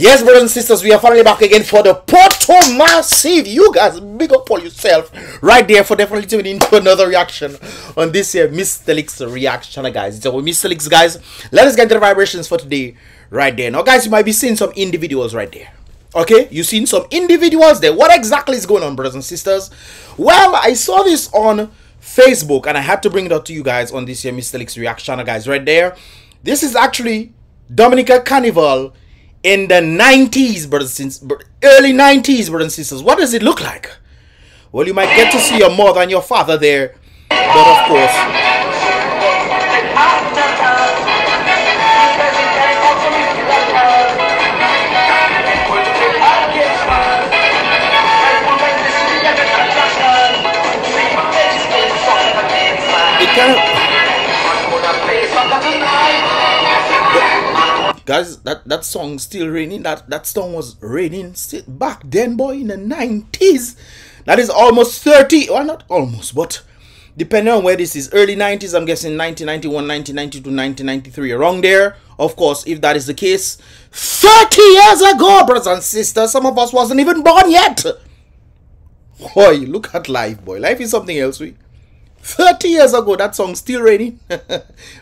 Yes, brothers and sisters, we are finally back again for the Porto Massive. You guys, big up for yourself right there for definitely tuning into another reaction on this here Mystelics reaction, guys. So Mystelics, guys, let us get the vibrations for today right there. Now, guys, you might be seeing some individuals right there. Okay, you've seen some individuals there. What exactly is going on, brothers and sisters? Well, I saw this on Facebook and I had to bring it up to you guys on this here Mystelics reaction, guys, right there. This is actually Dominica Carnival in the 90s, brothers and sisters, early 90s, brothers and sisters. What does it look like? Well, you might get to see your mother and your father there, but of course, guys, that song's still raining. That song was raining still back then, boy, in the 90s. That is almost 30, well, not almost, but depending on where this is, early 90s, I'm guessing 1991, 1992, 1993, around there. Of course, if that is the case, 30 years ago, brothers and sisters, some of us wasn't even born yet. Boy, look at life, boy. Life is something else, we. 30 years ago, that song's still raining.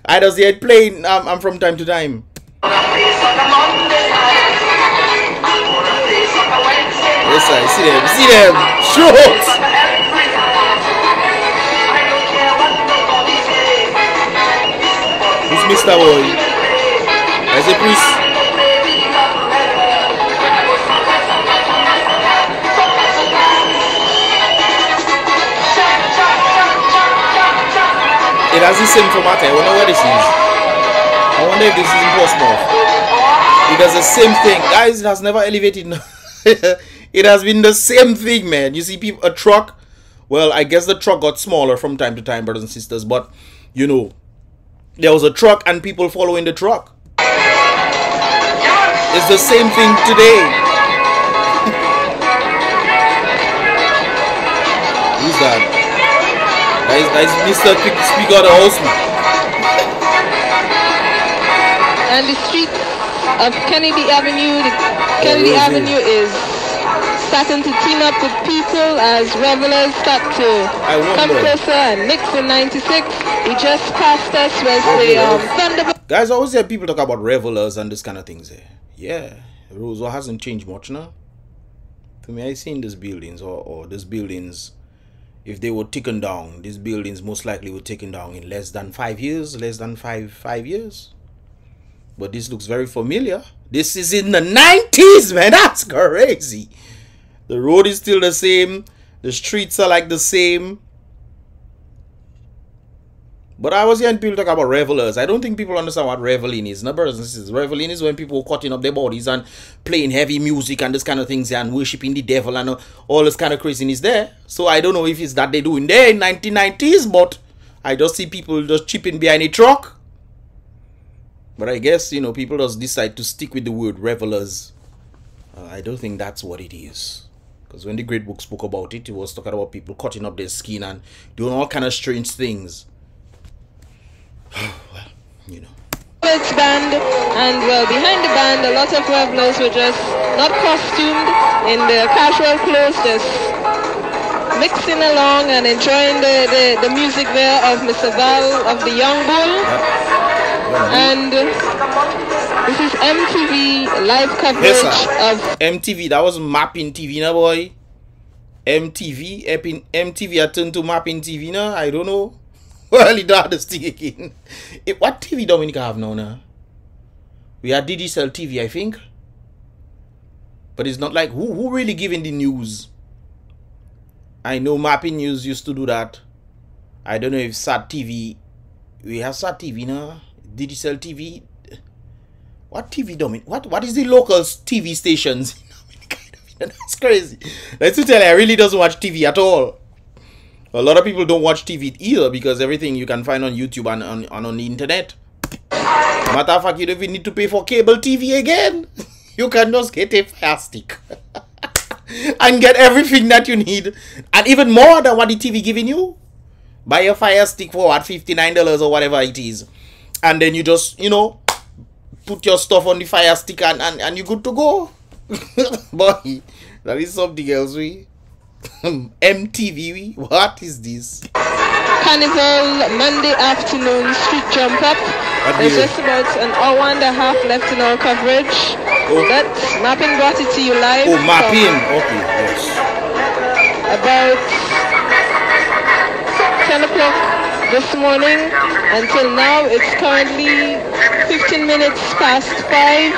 I just hear it playing from time to time. On a place on a Monday night, on a place on a Wednesday night. Yes, I see them, Sure. Who's Mr. Boy? As a priest. It has the same format. I wonder where this is. I wonder if this is in Portsmouth. It does the same thing, guys. It has never elevated. It has been the same thing, man. You see people, a truck. Well, I guess the truck got smaller from time to time, brothers and sisters, but you know, there was a truck and people following the truck. It's the same thing today. Who's that? That is Mr. Speaker of the House, man. And the street of Kennedy Avenue, is starting to team up with people as revelers start to come closer and mix in 96. We just passed us with the Thunderbolt. Guys, I always hear people talk about revelers and this kind of things there. Yeah, Roseau hasn't changed much now. To me, I seen these buildings, or these buildings, if they were taken down, these buildings most likely were taken down in less than 5 years, less than five years. But this looks very familiar. This is in the 90s, man. That's crazy. The road is still the same. The streets are like the same. But I was hearing people talk about revelers. I don't think people understand what reveling is. No, brothers and sisters, reveling is when people are cutting up their bodies and playing heavy music and this kind of things and worshipping the devil and all this kind of craziness there. So I don't know if it's that they do in there in 1990s, but I just see people just chipping behind a truck. But I guess, you know, people just decide to stick with the word revelers. I don't think that's what it is. Because when the great book spoke about it, it was talking about people cutting up their skin and doing all kind of strange things. Well, you know. It's band, and well, behind the band, a lot of revelers were just not costumed in their casual clothes, just mixing along and enjoying the music there of Mr. Val of the Young Bull. And this is MTV live coverage of MTV. That was Mapping TV, now, boy. MTV. I turned to Mapping TV now. I don't know. Well, it does this thing again. What TV Dominica have now? We had Digicel TV, I think. But it's not like who really giving the news. I know Mapping News used to do that. I don't know if SAT TV. We have SAT TV now. Digicel TV. What TV domain? What is the local TV stations? That's crazy. Let's tell you, I really doesn't watch TV at all. A lot of people don't watch TV either because everything you can find on YouTube and on the internet. Matter of fact, you don't even need to pay for cable TV again. You can just get a Fire Stick and get everything that you need and even more than what the TV giving you. Buy a Fire Stick for what, $59 or whatever it is. And then you just, you know, put your stuff on the fire stick and you're good to go. Boy, that is something else, we. MTV, we. What is this? Carnival Monday afternoon street jump up. There's just about an hour and a half left in our coverage. Oh. That's Mapping brought it to you live. Oh, Mapping. Okay, yes. About 10 o'clock this morning until now. It's currently 15 minutes past 5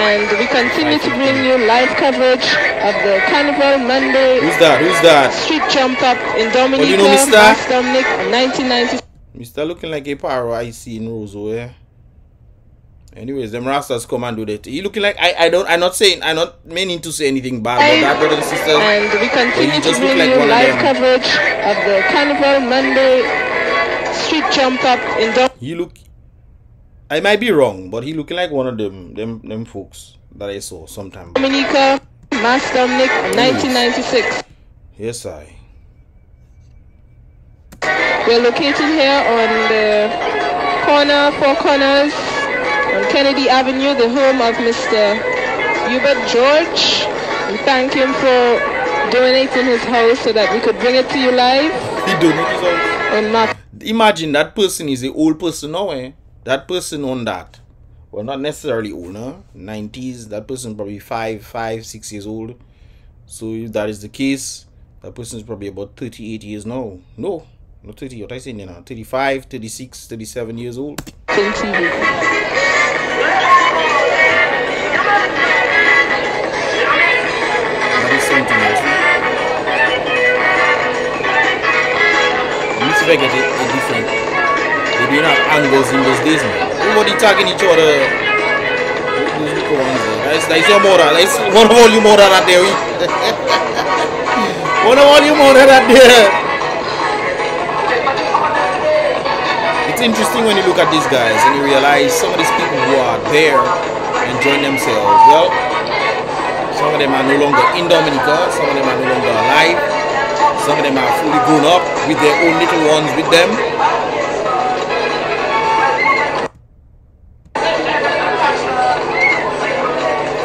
and we continue to bring you live coverage of the Carnival Monday. Who's that? Who's that? Street jump up in Dominica. Oh, you know Mr. Mas Domnik, 1990. Mr. looking like a paro I see in Roseau, eh? Anyways, them rastas come and do that. He looking like I'm not meaning to say anything bad about that, brothers and sisters. And we continue to bring you live coverage of the Carnival Monday street jump up in the he look. I might be wrong, but he looking like one of them folks that I saw sometime. Dominica, Mas Domnik, 1996. Yes, I. We're located here on the corner, Four Corners, on Kennedy Avenue, the home of Mr. Hubert George. We thank him for donating his house so that we could bring it to you live. He donated his house. Imagine that person is the old person now, eh? That person on that, well, not necessarily old, no? 90s. That person probably 5, 6 years old. So if that is the case, that person is probably about 38 years now. No, not 30. What I saying now? 35, 36, 37 years old. That is something else. Get it, different. They do not have angles in those days, man. Everybody tagging each other. That's your mother. That's one of all your mother that there. One of all your mother that there. It's interesting when you look at these guys and you realize some of these people who are there enjoying themselves. Well, some of them are no longer in Dominica. Some of them are no longer alive. Some of them are fully grown up with their own little ones with them.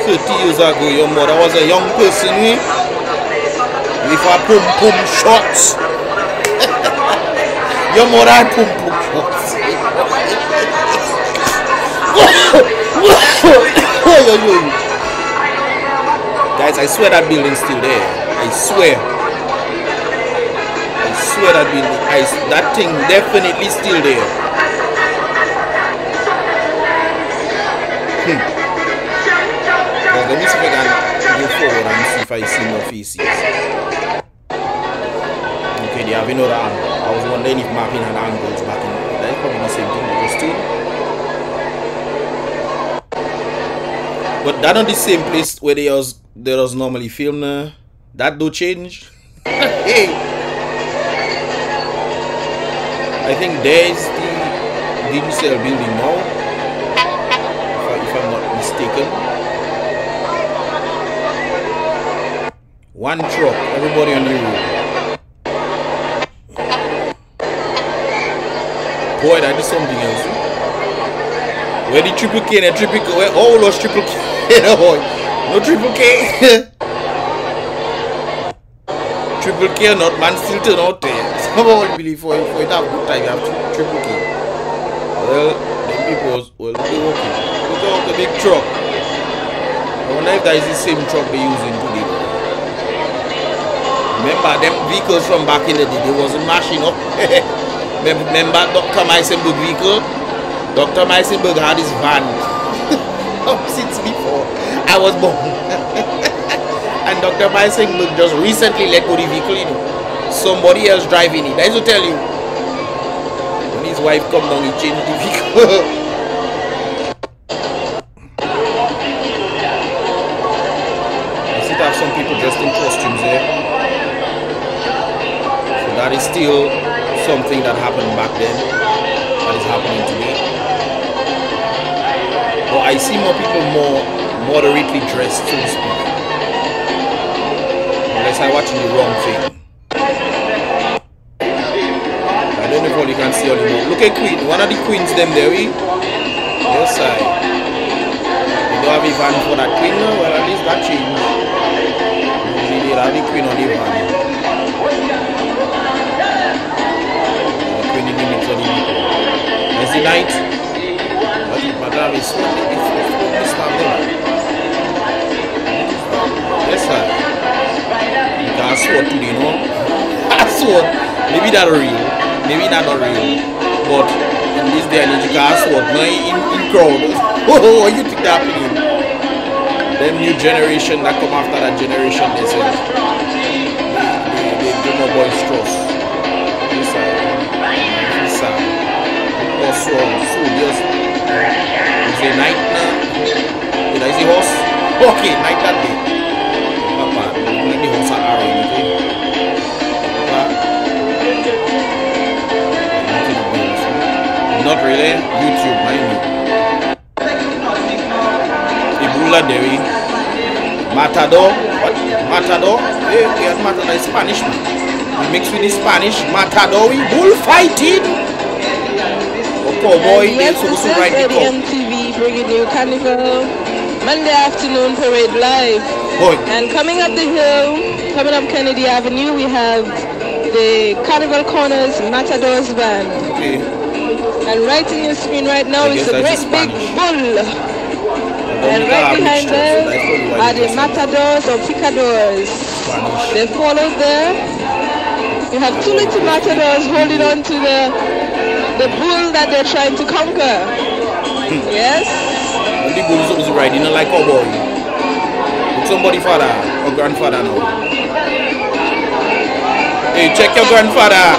So 30 years ago, your mother was a young person, eh? With her pum pum shots. Your mother had pum pum shots. Guys, I swear that building's still there. I swear. That building, that thing definitely still there. Well, let me see if I can go forward and see if I see more faces. Okay, they have another angle. I was wondering if Mapping and angles back in the day, probably the same thing, but still. But that on the same place where they was normally filmed. That do change. Hey. I think there's the Digicel building now, if I'm not mistaken. One truck, everybody on the road. Boy, that is something else. Where the triple K and triple K, where all those triple K, no triple K. Triple K or not, man, still turn out there. Somebody believe for it have good time, you have to triple K. Well, the people will be working. Look out the big truck. I wonder if that is the same truck they use in today. Remember, them vehicles from back in the day, they wasn't mashing up. Remember Dr. Meisenberg vehicle? Dr. Meisenberg had his van. Since before I was born. And Dr. Meisenberg just recently let go the vehicle, you know. Somebody else driving it. I used to tell you. When his wife come down, he changed the vehicle. I still have some people dressed in costumes there. So that is still something that happened back then. That is happening today. But I see more people more moderately dressed, so to speak. Unless I'm watching the wrong thing. I don't know if all you can see all you know. Look at Queen. One of the queens them there, eh? Yes, I. do have a van for that thing. Well, at least that changed. They have the queen on the van. The queen in the middle of the people. It's the night. But it matters. It's yes, sir. You can't swear to the, you know. I swear. Maybe that's real. Maybe that's not real. But in this day and age, you can't swear. No, in crowd. Oh, you think that happening? Them new generation that come after that generation, they say they do not boisterous. This side, horse one, so just you say night now. Did I see horse? Okay, night that day. Papa, let the horse are already. Not really. YouTube, mind you. Dairy, Matador, what? Matador, hey, we have Matador is Spanish, man. We mix with the Spanish, Matador, we bullfighting. Oh, poor boy, they're supposed to ride the top. MTV bringing you Carnival Monday afternoon parade live. Boy. And coming up the hill, coming up Kennedy Avenue, we have the Carnival Corners Matador's band. Okay. And right in your screen right now is a great big bull. And right behind them are the matadors or picadors. They follow there. You have two little matadors holding on to the bull that they're trying to conquer. Yes? The bull is always riding like a boy. With somebody's father or grandfather now. Hey, check your grandfather.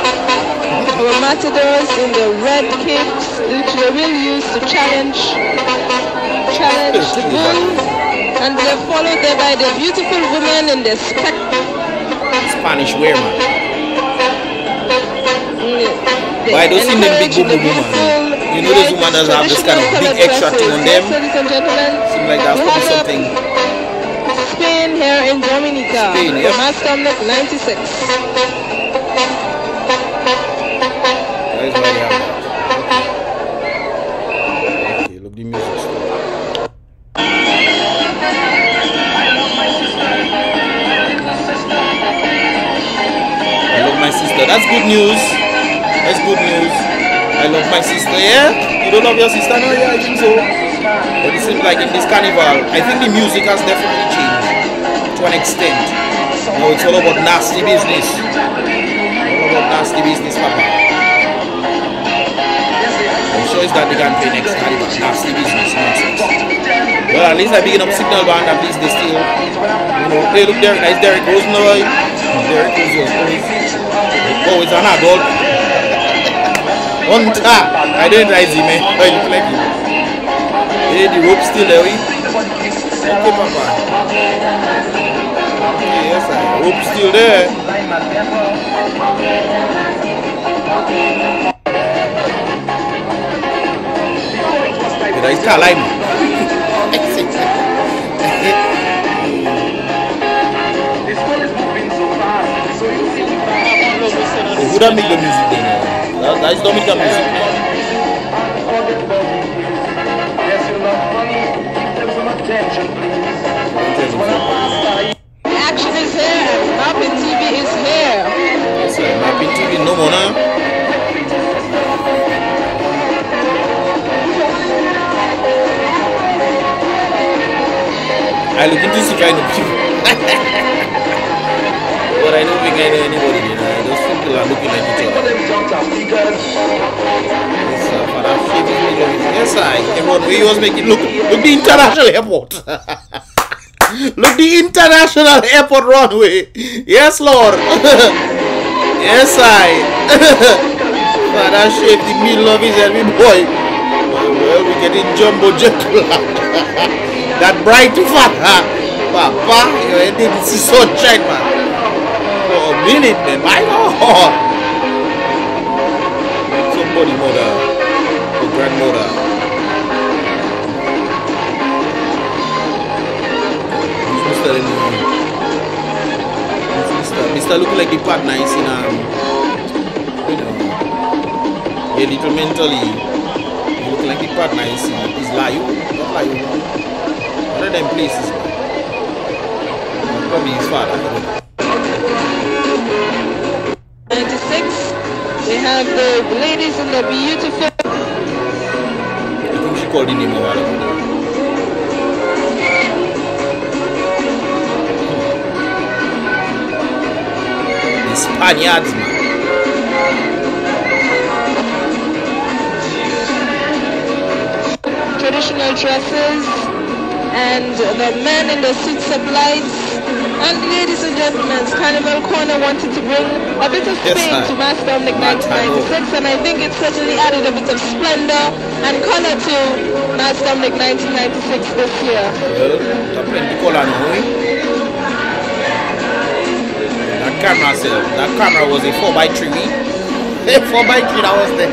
Our matadors in the red capes, which they will use to challenge the bull, and they're followed there by the beautiful women in the Spanish wear, man. Why those in them big boobo woman? You know those women that have this kind of big extra thing on them? Seems like that's probably something. Spain here in Dominica. Spain, yes. Mas Domnik 96. That is why you have that. Okay, look the music. Sister, that's good news. That's good news. I love my sister. Yeah, you don't love your sister? No, yeah, I think so. But it seems like in this carnival, I think the music has definitely changed to an extent. Now it's all about nasty business. All about nasty business, Papa. I'm sure it's that they can play next carnival. Nasty business, nonsense. Well, at least I'm picking up signal band. At least they still, you know, play. Look there, nice Derek Rose, no, Derek Rose. Oh, it's an adult. On top. I didn't rise him, eh? Oh, you click him. Hey, the rope still there, eh? Okay, Papa. Okay, yes, sir. Rope still there. Did I start lying? Who don't make the music then? That is Dominica music. Action is here and Mapping TV is here. Yes, sir. Mapping TV no more now. I look into see kind of people. But I don't think I know anybody there. People are looking at each other. Yes, sir. But I'm yes, sir. Everyone, he was making look the international airport. Look the international airport runway. Yes, Lord. Yes, I. Father shaped the middle of his every boy. Well, we get in jumbo jet. That bright father, Papa, you didn't see sunshine, man. For a minute, man, my God! Somebody mother or grandmother. Mr. looking like the partner is in you know, a little mentally. He looking like the partner is in. He's lying. Not lying. them places. Probably his father. 96. They have the ladies in the beautiful. I think she called in him a while ago. Spaniards, man. Traditional dresses and the men in the suit supplies. And ladies and gentlemen, Carnival Corner wanted to bring a bit of fame to Mas Domnik 1996, and I think it certainly added a bit of splendor and color to Mas Domnik 1996 this year. Camera itself. That camera was a 4x3. 4x3 that was there.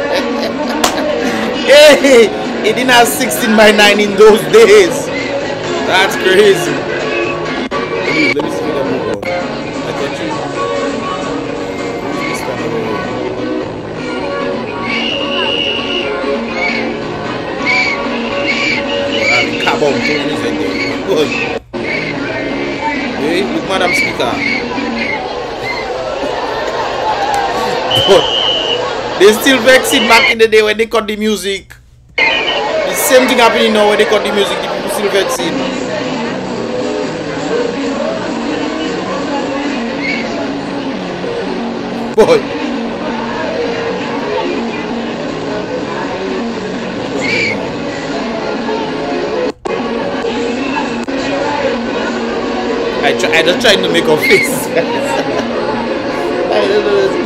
Hey, it didn't have 16x9 in those days. That's crazy. Let me see that move on. I get you. Carbon isn't there. Good. Hey, look, Madam Speaker. They still vex it back in the day when they cut the music. The same thing happening now when they cut the music, the people still vex it. Boy. I just trying to make a face. I don't know.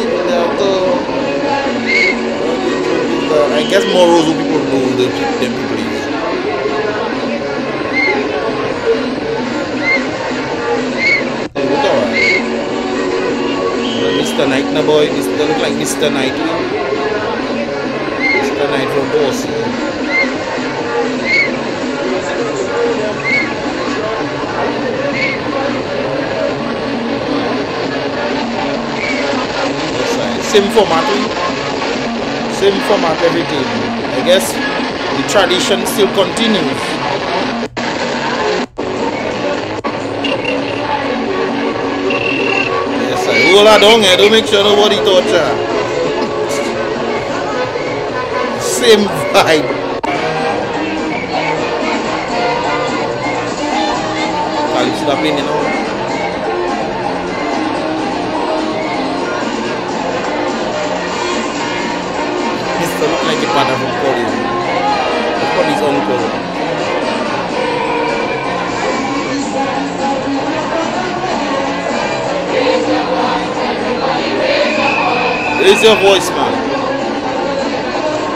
I guess more rules people know than people use. Mr. Knight, na boy, this look like Mr. Knight. Mr. Knight from Bossy. Same format. Same format, everything. I guess the tradition still continues. Yes, I roll her down here. Don't make sure nobody torture her. Same vibe. Calypso is playing now. Like a partner from Korea. From his own color. Raise your voice, man.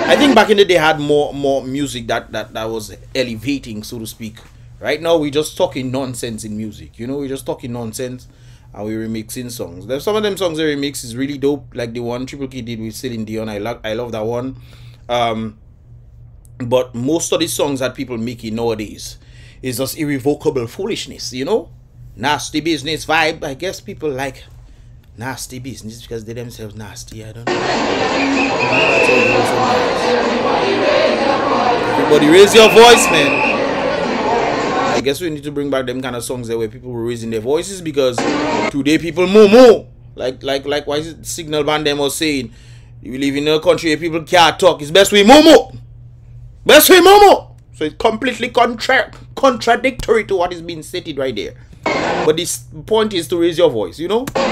I think back in the day had more music that was elevating, so to speak. Right now we're just talking nonsense in music. You know, we're just talking nonsense and we're remixing songs. There's some of them songs they remix is really dope, like the one Triple K did with Celine Dion. I love that one. But most of the songs that people making nowadays is just irrevocable foolishness, you know? Nasty business vibe. I guess people like nasty business because they themselves nasty. I don't know. Everybody raise your voice, man. I guess we need to bring back them kind of songs there where people were raising their voices, because today people moo. Like why is it Signal Band them was saying, you live in a country where people can't talk. It's best we moo. Best we moo. So it's completely contradictory to what is being stated right there. But this point is to raise your voice, you know? They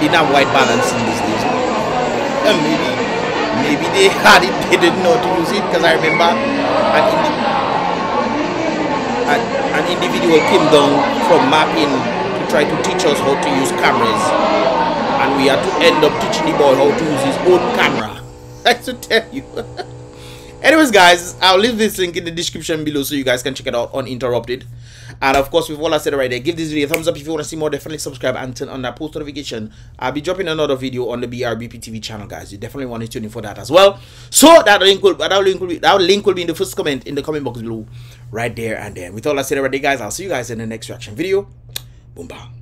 didn't have white balance in these days. Maybe they had it, they didn't know to use it, because I remember an individual came down from Mapping to try to teach us how to use cameras, and we had to end up teaching the boy how to use his own camera. That's to tell you. Anyways, guys, I'll leave this link in the description below so you guys can check it out uninterrupted. And of course, with all I said right there, give this video a thumbs up. If you want to see more, definitely subscribe and turn on that post notification. I'll be dropping another video on the BRBP TV channel, guys. You definitely want to tune in for that as well. So that link will be in the first comment in the comment box below, right there and there. With all I said right there, guys, I'll see you guys in the next reaction video. Boom bang.